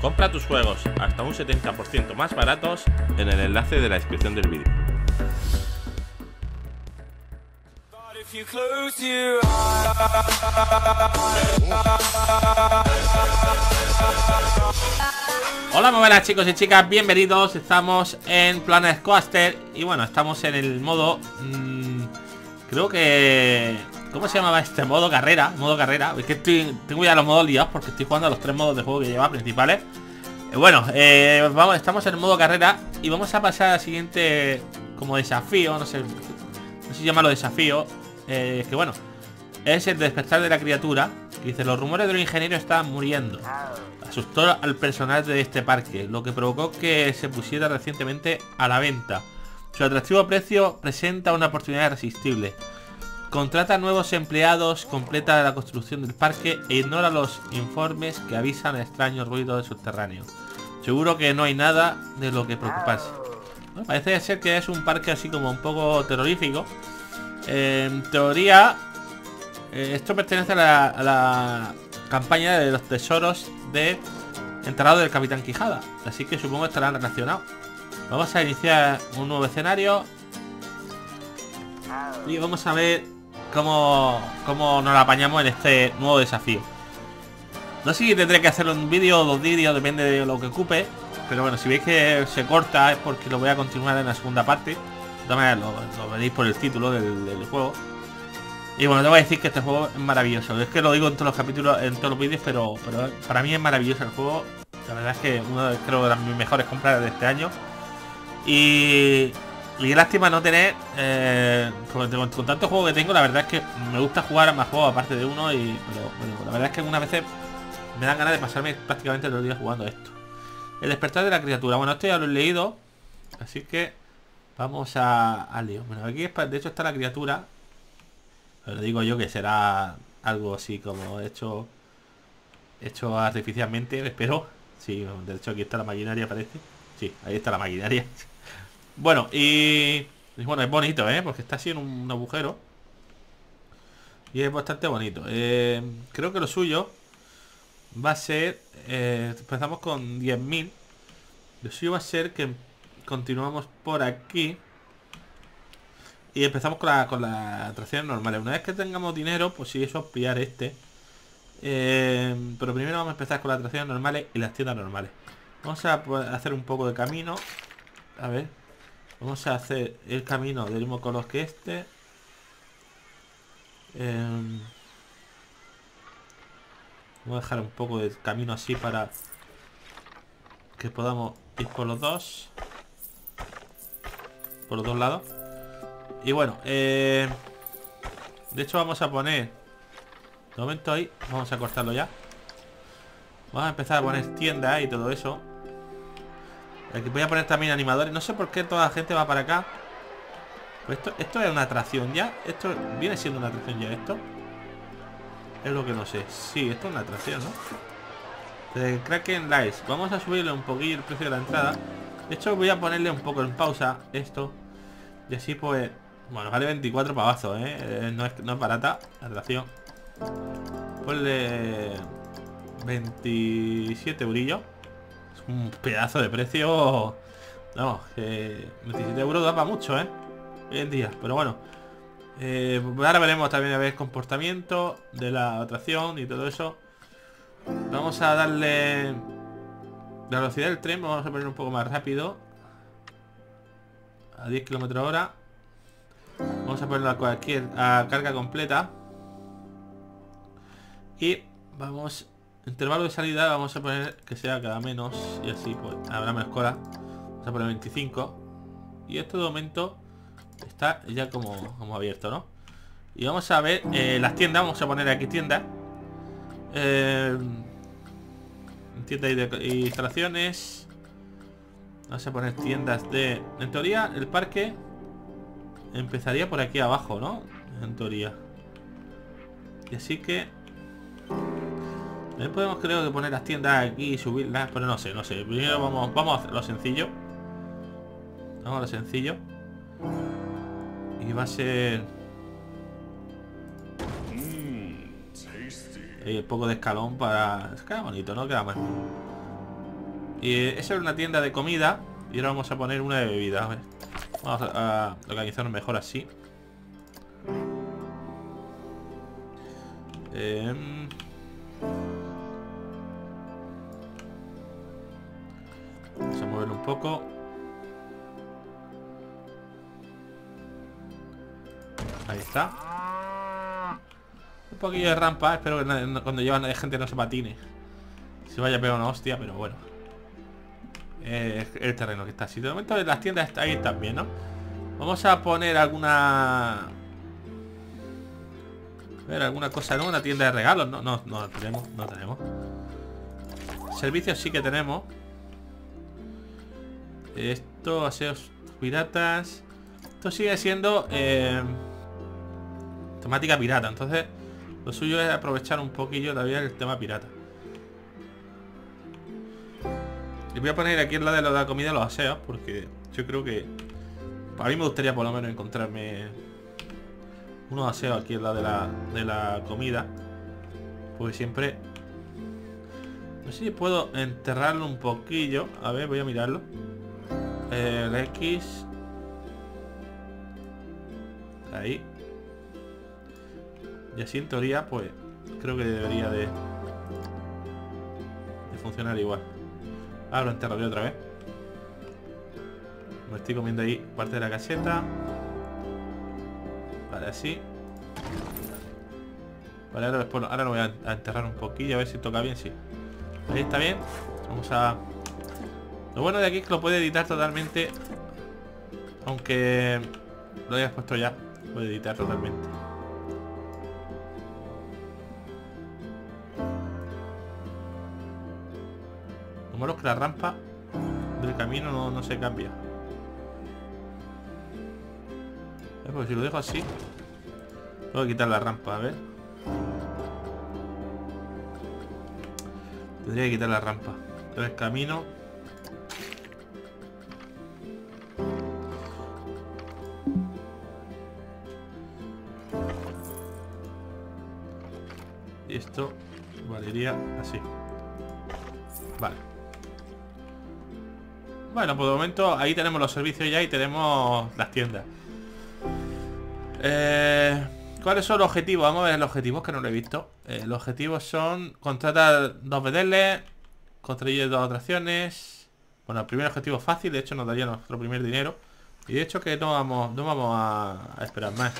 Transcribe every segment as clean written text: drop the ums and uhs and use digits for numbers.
Compra tus juegos hasta un 70% más baratos en el enlace de la descripción del vídeo. Hola, muy buenas chicos y chicas, bienvenidos. Estamos en Planet Coaster y bueno, estamos en el modo... creo que... ¿Cómo se llamaba este? Modo carrera. Modo carrera. Es que tengo ya los modos liados porque estoy jugando a los tres modos de juego que lleva principales. Bueno, estamos en el modo carrera y vamos a pasar al siguiente como desafío. No sé si llamarlo desafío. Que bueno, es el despertar de la criatura. Que dice, los rumores de los ingenieros estaban muriendo. Asustó al personal de este parque, lo que provocó que se pusiera recientemente a la venta. Su atractivo precio presenta una oportunidad irresistible. Contrata nuevos empleados, completa la construcción del parque e ignora los informes que avisan a extraños ruidos subterráneos. Seguro que no hay nada de lo que preocuparse. Bueno, parece ser que es un parque así como un poco terrorífico. En teoría, esto pertenece a la campaña de los tesoros de enterrado del Capitán Quijada. Así que supongo que estarán relacionados. Vamos a iniciar un nuevo escenario. Y vamos a ver... Cómo nos la apañamos en este nuevo desafío. No sé si tendré que hacer un vídeo o dos vídeos, depende de lo que ocupe. Pero bueno, si veis que se corta es porque lo voy a continuar en la segunda parte. También lo veréis por el título del juego. Y bueno, te voy a decir que este juego es maravilloso. Es que lo digo en todos los capítulos, en todos los vídeos, pero para mí es maravilloso el juego. La verdad es que uno creo, de las mejores compras de este año. Y lástima no tener, con tanto juego que tengo, la verdad es que me gusta jugar a más juegos aparte de uno, pero bueno, la verdad es que algunas veces me dan ganas de pasarme prácticamente todos los días jugando esto. El despertar de la criatura, bueno, esto ya lo he leído, así que vamos al lío. Bueno, aquí de hecho está la criatura, pero digo yo que será algo así como hecho artificialmente, espero. Sí, de hecho aquí está la maquinaria, parece. Sí, ahí está la maquinaria. Bueno, y bueno, es bonito, porque está así en un agujero. Y es bastante bonito. Creo que lo suyo va a ser... empezamos con 10.000. Lo suyo va a ser que continuamos por aquí. Y empezamos con la atracción normal. Una vez que tengamos dinero, pues sí, eso es pillar este. Pero primero vamos a empezar con las atracciones normales y las tiendas normales. Vamos a hacer un poco de camino. A ver... Vamos a hacer el camino del mismo color que este. Vamos a dejar un poco de camino así para que podamos ir por los dos. Por los dos lados. Y bueno, de hecho vamos a poner... De momento ahí, vamos a cortarlo ya. Vamos a empezar a poner tiendas y todo eso. Aquí voy a poner también animadores. No sé por qué toda la gente va para acá. Pues esto es una atracción ya. Esto viene siendo una atracción ya esto. Es lo que no sé. Sí, esto es una atracción, ¿no? De Kraken Lies. Vamos a subirle un poquillo el precio de la entrada. De hecho voy a ponerle un poco en pausa esto. Y así pues... Bueno, vale 24 pavazos, No es barata la atracción. Ponle 27 eurillos. Un pedazo de precio. No, 27 euros da para mucho, hoy en día, pero bueno, ahora veremos también a ver el comportamiento de la atracción y todo eso. Vamos a darle la velocidad del tren. Vamos a poner un poco más rápido. A 10 km/h. Vamos a ponerlo a carga completa. Y vamos... Intervalo de salida vamos a poner que sea cada menos. Y así pues habrá menos cola. Vamos a poner 25. Y esto de momento está ya como abierto, ¿no? Y vamos a ver las tiendas. Vamos a poner aquí tiendas. Tiendas y instalaciones. Vamos a poner tiendas de... En teoría el parque empezaría por aquí abajo, ¿no? En teoría. Y así que... También podemos, creo, que poner las tiendas aquí y subirlas, pero no sé. Primero vamos a hacer lo sencillo. Vamos a lo sencillo. Y va a ser... Hay un poco de escalón para... Queda bonito, ¿no? Queda mal. Y esa era una tienda de comida. Y ahora vamos a poner una de bebida. A ver. Vamos a organizarnos mejor así. Vamos a moverlo un poco. Ahí está. Un poquillo de rampa. Espero que cuando llevan de gente no se patine. Se vaya a pegar una hostia, pero bueno. El terreno que está así. De momento las tiendas ahí están bien, ¿no? Vamos a poner alguna... A ver, alguna cosa, ¿no? Una tienda de regalos. No tenemos, no tenemos. Servicios sí que tenemos. Esto, aseos piratas. Esto sigue siendo temática pirata. Entonces lo suyo es aprovechar un poquillo todavía el tema pirata. Les voy a poner aquí en la de la comida los aseos, porque yo creo que a mí me gustaría por lo menos encontrarme unos aseos aquí en la de la comida. Porque siempre... No sé si puedo enterrarlo un poquillo. A ver, voy a mirarlo. El X. Ahí. Y así en teoría pues creo que debería de funcionar igual. Ahora lo enterraré otra vez. Me estoy comiendo ahí parte de la caseta. Vale, así. Vale, ahora después ahora lo voy a enterrar un poquillo. A ver si toca bien, sí. Ahí está bien. Vamos a... Lo bueno de aquí es que lo puede editar totalmente. Aunque lo hayas puesto ya, puede editar totalmente. Lo malo es que la rampa del camino no se cambia. Porque si lo dejo así, tengo que quitar la rampa, a ver. Tendría que quitar la rampa. Entonces camino. Y esto valería así. Vale. Bueno, por el momento ahí tenemos los servicios ya y tenemos las tiendas. ¿Cuáles son los objetivos? Vamos a ver los objetivos que no lo he visto. Los objetivos son contratar 2 BDL, construir 2 atracciones. Bueno, el primer objetivo fácil, de hecho nos daría nuestro primer dinero. Y de hecho que no vamos a esperar más.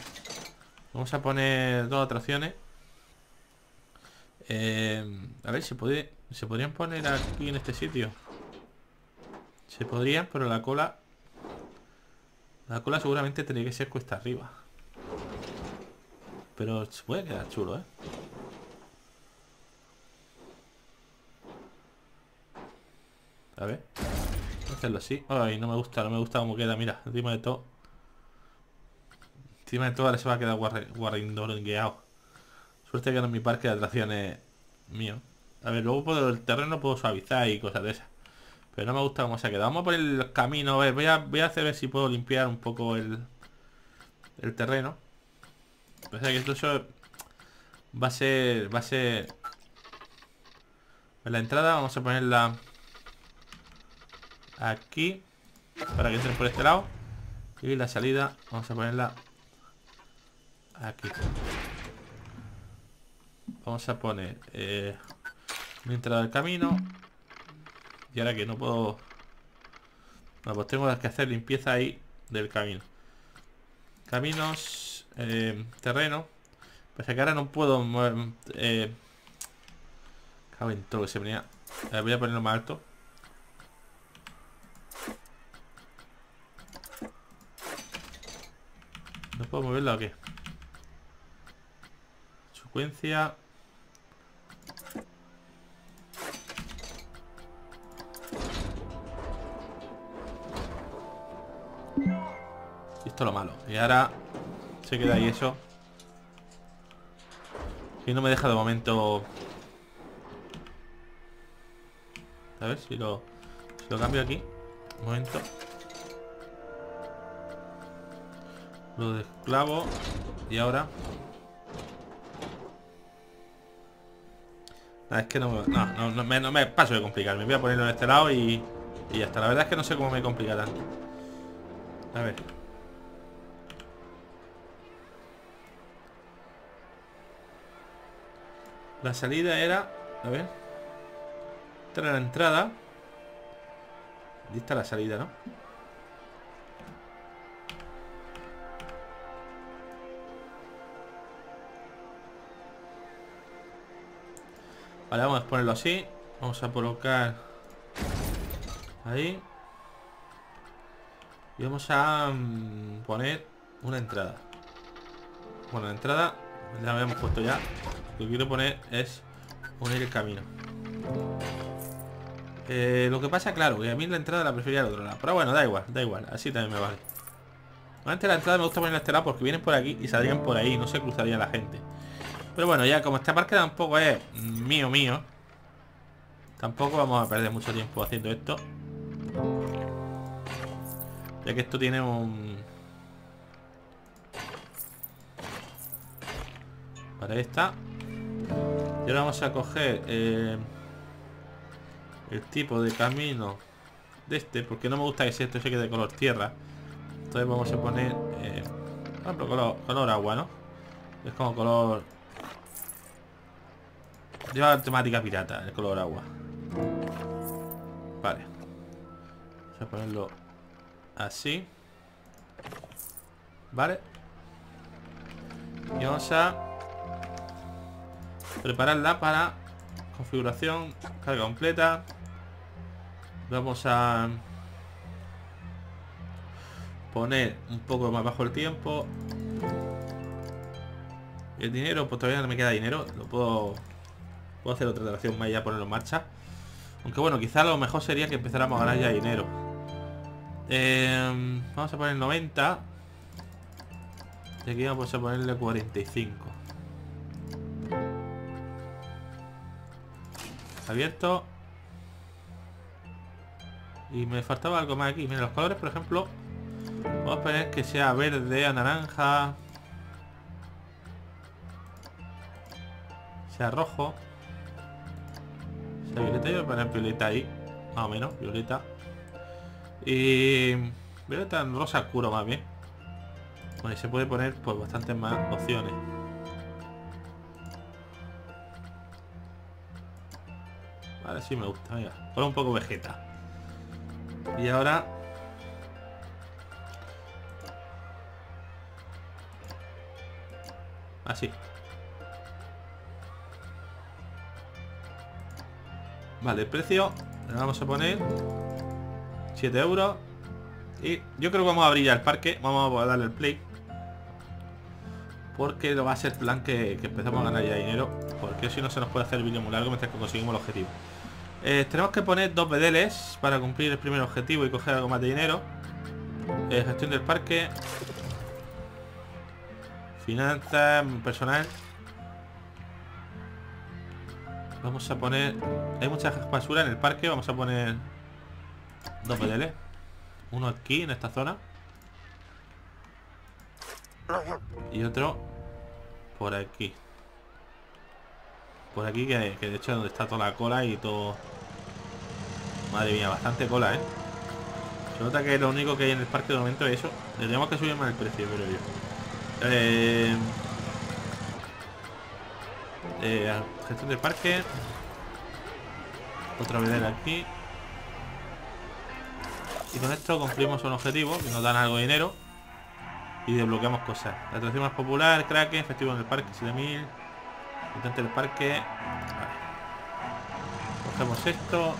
Vamos a poner 2 atracciones. A ver, se podrían poner aquí en este sitio. Se podrían, pero la cola seguramente tendría que ser cuesta arriba. Pero puede quedar chulo, ¿eh? A ver. Voy a hacerlo así. Ay, no me gusta cómo queda. Mira, encima de todo. Encima de todo ahora se va a quedar guarrindorengueado. Suerte que no es mi parque de atracciones mío. A ver, luego por el terreno puedo suavizar y cosas de esas. Pero no me gusta cómo se ha quedado. Vamos por el camino. A ver, voy a hacer ver si puedo limpiar un poco el terreno. O sea que esto va a ser en la entrada. Vamos a ponerla aquí para que entren por este lado. Y la salida vamos a ponerla aquí. Vamos a poner una entrada del camino. Y ahora que no puedo... Bueno, pues tengo que hacer limpieza ahí del camino. Caminos. Terreno. Pese a que ahora no puedo mover. Cago en todo que se venía. Voy a ponerlo más alto. ¿No puedo moverlo o qué? Secuencia. Y esto es lo malo. Y ahora... Se queda ahí eso. Y no me deja de momento. A ver si lo cambio aquí. Un momento. Lo desclavo. Y ahora. No, es que no me paso de complicarme. Voy a ponerlo en este lado y ya está. La verdad es que no sé cómo me complicará. A ver. La salida era... A ver. Esta era la entrada. Y esta la salida, ¿no? Vale, vamos a ponerlo así. Vamos a colocar ahí. Y vamos a poner una entrada. Bueno, la entrada la habíamos puesto ya. Lo que quiero poner es unir el camino. Lo que pasa, claro, que a mí la entrada la prefería al otro lado. Pero bueno, da igual, así también me vale. Antes la entrada me gusta ponerla a este lado porque vienen por aquí y saldrían por ahí, no se cruzaría la gente. Pero bueno, ya como esta parte tampoco es mío, tampoco vamos a perder mucho tiempo haciendo esto. Ya que esto tiene un... Vale, ahí está. Y ahora vamos a coger el tipo de camino de este, porque no me gusta que si esto se quede de color tierra. Entonces vamos a poner, por ejemplo, color agua, ¿no? Es como color... Lleva temática pirata, el color agua. Vale. Vamos a ponerlo así. Vale. Y vamos a prepararla para configuración, carga completa. Vamos a poner un poco más bajo el tiempo. El dinero, pues todavía no me queda dinero. Lo puedo hacer otra alteración más y ya ponerlo en marcha. Aunque bueno, quizá lo mejor sería que empezáramos a ganar ya dinero. Vamos a poner 90. Y aquí vamos a ponerle 45. Abierto. Y me faltaba algo más aquí. Mira, los colores, por ejemplo, vamos a poner que sea verde, a naranja, sea rojo. Violeta, yo voy a poner violeta ahí, más o menos, violeta. Y violeta en rosa oscuro más bien. Bueno, y se puede poner pues bastantes más opciones. Vale, sí me gusta, venga. Por un poco vegeta. Y ahora... Así. Vale, el precio le vamos a poner 7 euros. Y yo creo que vamos a abrir ya el parque. Vamos a darle el play, porque lo va a ser plan que empezamos a ganar ya dinero, porque si no se nos puede hacer el vídeo muy largo mientras que conseguimos el objetivo. Tenemos que poner 2 BDLs para cumplir el primer objetivo y coger algo más de dinero. Gestión del parque, finanzas, personal. Vamos a poner... Hay mucha basura en el parque. Vamos a poner 2 BDL. Uno aquí, en esta zona. Y otro por aquí. Por aquí, que de hecho es donde está toda la cola y todo... Madre mía, bastante cola, ¿eh? Se nota que lo único que hay en el parque de momento es eso. Le tenemos que subir más el precio, pero yo... gestión del parque. Otra vedera aquí. Y con esto cumplimos un objetivo, que nos dan algo de dinero y desbloqueamos cosas. La atracción más popular, Kraken, festivo en el parque, 7000. Intente el parque. Vale. Cogemos esto.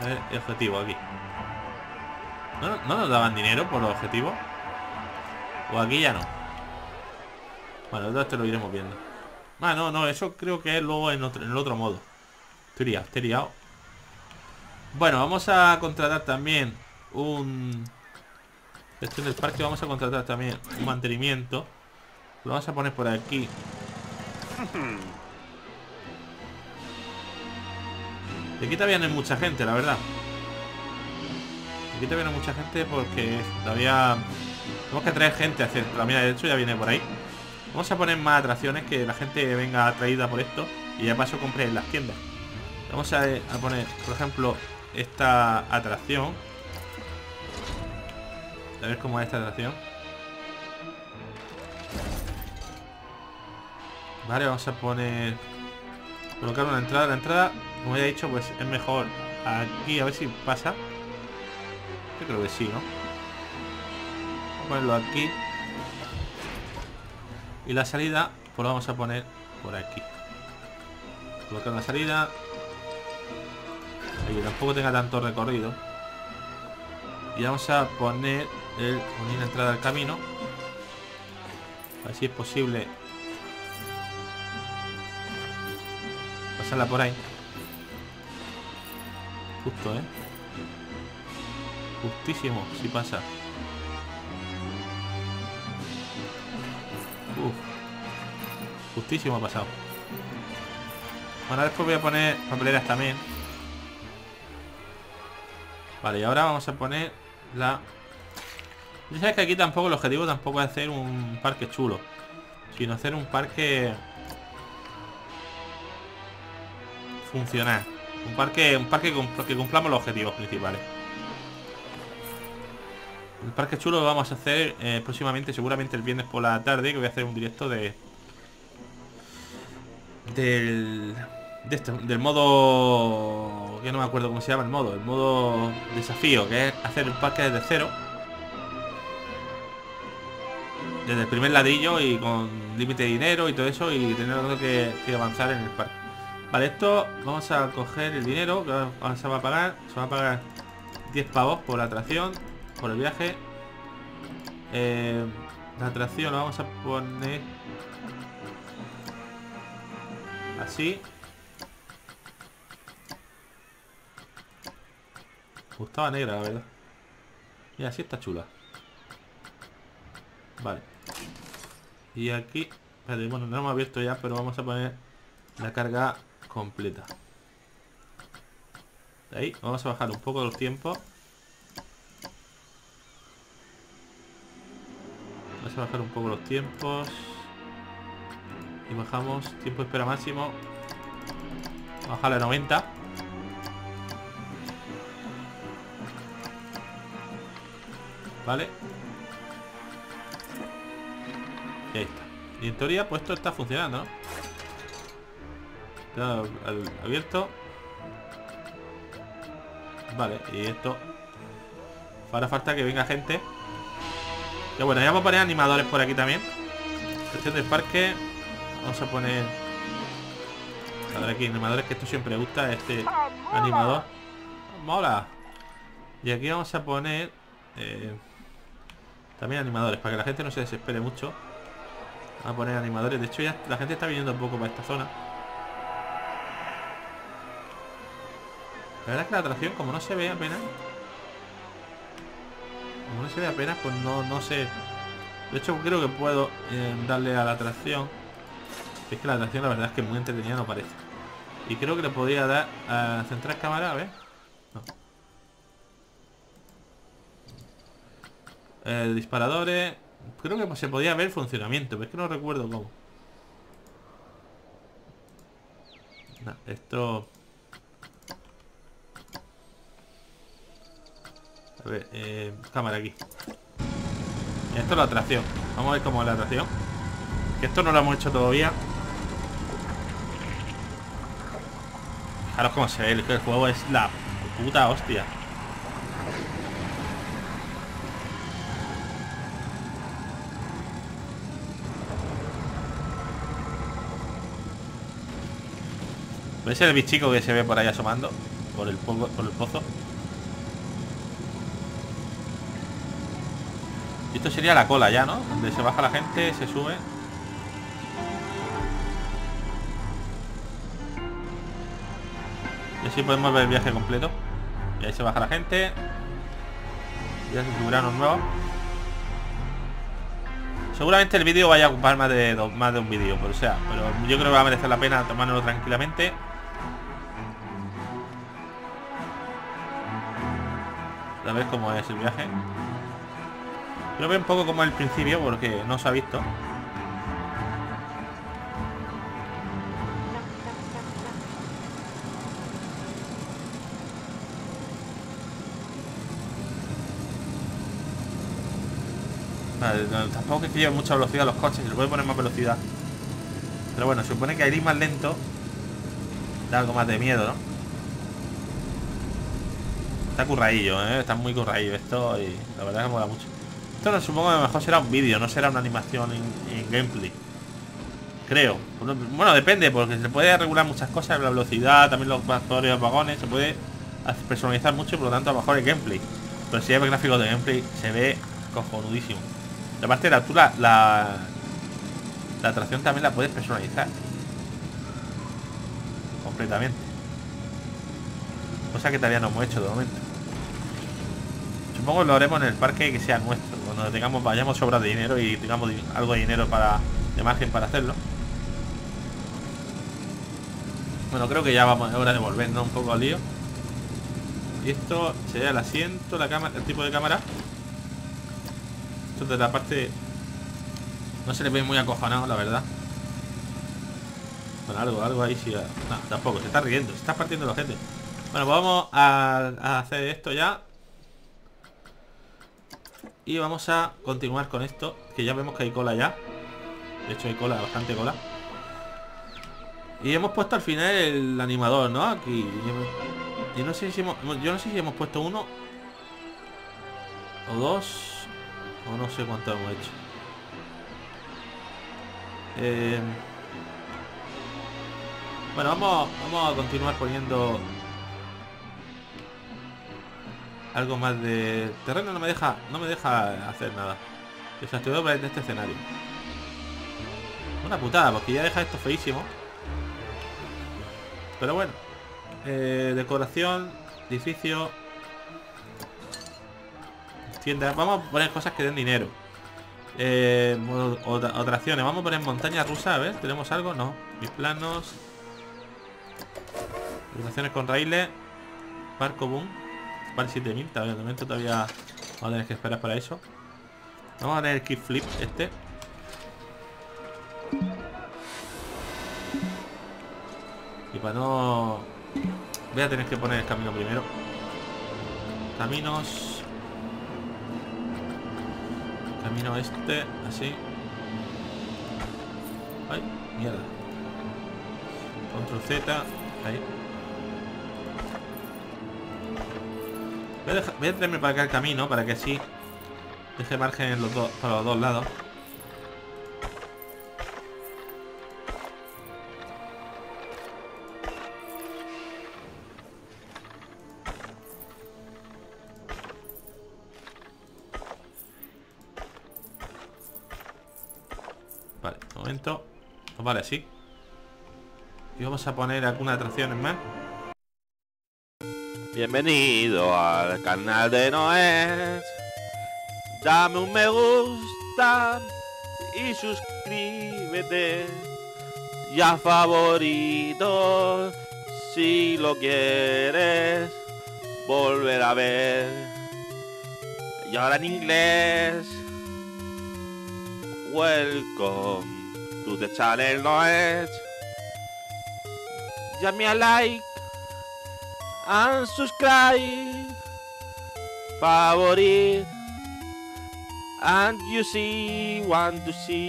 A ver, el objetivo aquí. ¿No nos daban dinero por los objetivos? O aquí ya no. Bueno, todo esto lo iremos viendo. Ah, no, eso creo que es luego en el otro modo. Estoy liado. Bueno, vamos a contratar también un... Gestión del parque, vamos a contratar también un mantenimiento. Lo vamos a poner por aquí. Y aquí todavía no hay mucha gente, la verdad. Aquí todavía no hay mucha gente porque todavía... Tenemos que traer gente a hacer. La mira de hecho ya viene por ahí. Vamos a poner más atracciones que la gente venga atraída por esto y ya paso compré en las tiendas. Vamos a poner, por ejemplo, esta atracción. A ver cómo es esta atracción. Vale, vamos a poner... colocar una entrada. La entrada, como ya he dicho, pues es mejor aquí. A ver si pasa. Yo creo que sí, ¿no? Vamos a ponerlo aquí. Y la salida, pues la vamos a poner por aquí. Colocar una salida. Ahí, que tampoco tenga tanto recorrido. Y vamos a poner el unir la entrada al camino. A ver si es posible pasarla por ahí. Justo, ¿eh? Justísimo, si pasa. Uf. Justísimo ha pasado. Bueno, después voy a poner papeleras también. Vale, y ahora vamos a poner la... Ya sabes que aquí tampoco el objetivo tampoco es hacer un parque chulo, sino hacer un parque funcional. Un parque que cumplamos los objetivos principales. El parque chulo lo vamos a hacer próximamente, seguramente el viernes por la tarde, que voy a hacer un directo del modo... que no me acuerdo cómo se llama el modo desafío, que es hacer el parque desde cero. Desde el primer ladrillo y con límite de dinero y todo eso, y tener que avanzar en el parque. Vale, esto vamos a coger el dinero, que ahora se va a pagar 10 pavos por la atracción. Por el viaje. La atracción la vamos a poner así. Gustaba negra, la verdad. Y así está chula. Vale. Y aquí, bueno, no hemos abierto ya, pero vamos a poner la carga completa. Ahí, vamos a bajar un poco los tiempos. Vamos a bajar un poco los tiempos. Y bajamos. Tiempo de espera máximo. Bajar a 90. Vale. Y ahí está. Y en teoría pues esto está funcionando, ¿no? Está abierto. Vale, y esto... Ahora falta que venga gente. Ya bueno, ya vamos a poner animadores por aquí también. Sección del parque. Vamos a poner... A ver aquí, animadores, que esto siempre gusta. Este animador mola. Y aquí vamos a poner también animadores, para que la gente no se desespere mucho. Vamos a poner animadores. De hecho ya la gente está viniendo un poco para esta zona. La verdad es que la atracción, como no se ve apenas, pues no sé. De hecho creo que puedo darle a la atracción. Es que la atracción la verdad es que muy entretenida no parece. Y creo que le podría dar a centrar cámara, a ver. No. Disparadores. Creo que se podía ver el funcionamiento, pero es que no recuerdo cómo. No, esto... A ver, cámara aquí. Esto es la atracción. Vamos a ver cómo es la atracción. Que esto no lo hemos hecho todavía. Fijaros cómo se ve. El juego es la puta hostia. ¿Veis el bichico que se ve por ahí asomando? Por el pozo. Y esto sería la cola ya, ¿no? Donde se baja la gente, se sube. Y así podemos ver el viaje completo. Y ahí se baja la gente. Ya se subirán los nuevos. Seguramente el vídeo vaya a ocupar más de un vídeo, pero o sea, pero yo creo que va a merecer la pena tomárnoslo tranquilamente. A ver cómo es el viaje. Lo veo un poco como el principio porque no se ha visto. Vale, tampoco es que lleven mucha velocidad los coches. Se le puede poner más velocidad. Pero bueno, se supone que al ir más lento da algo más de miedo, ¿no? Está curraillo, ¿eh? Está muy curraillo esto y la verdad es que mola mucho. Esto supongo que a lo mejor será un vídeo, no será una animación en gameplay. Creo. Bueno, depende, porque se puede regular muchas cosas. La velocidad, también los factores, los vagones. Se puede personalizar mucho y por lo tanto a lo mejor el gameplay. Pero si hay gráficos de gameplay se ve cojonudísimo. Y aparte de la atracción también la puedes personalizar completamente. Cosa que todavía no hemos hecho de momento. Supongo que lo haremos en el parque que sea nuestro. Cuando tengamos, vayamos sobra de dinero y tengamos algo de dinero para, de margen para hacerlo. Bueno, creo que ya vamos, es hora de volvernos un poco al lío. Y esto sería el asiento, la cámara, el tipo de cámara. Esto de la parte... No se le ve muy acojonado, la verdad. Bueno, algo ahí sí... No, tampoco, se está riendo, se está partiendo la gente. Bueno, pues vamos a hacer esto ya. Y vamos a continuar con esto, que ya vemos que hay cola ya. De hecho hay cola, bastante cola. Y hemos puesto al final el animador, ¿no? Aquí. Y no sé si hemos, yo no sé si hemos puesto uno o dos, o no sé cuánto hemos hecho. Bueno, vamos a continuar poniendo algo más de terreno. No me deja hacer nada. Desastroso en este escenario. Una putada, porque ya deja esto feísimo. Pero bueno, decoración, edificio, tiendas. Vamos a poner cosas que den dinero. Atracciones. Vamos a poner montaña rusa. A ver, ¿tenemos algo? No. Mis planos. Atracciones con raíles. Barco boom. Para 7000. De momento todavía vamos a tener que esperar para eso. Vamos a tener el kickflip este. Y para no... Voy a tener que poner el camino primero. Caminos. Camino este, así. Ay, mierda. Control Z. Ahí. Voy a traerme para acá el camino, para que así deje margen en para los dos lados. Vale, de momento pues vale así. Y vamos a poner algunas atracciones más. Bienvenido al canal de Noé. Dame un me gusta y suscríbete. Y a favoritos si lo quieres volver a ver. Y ahora en inglés. Welcome to the channel Noé. Ya me like and subscribe, favorite, and you see, want to see.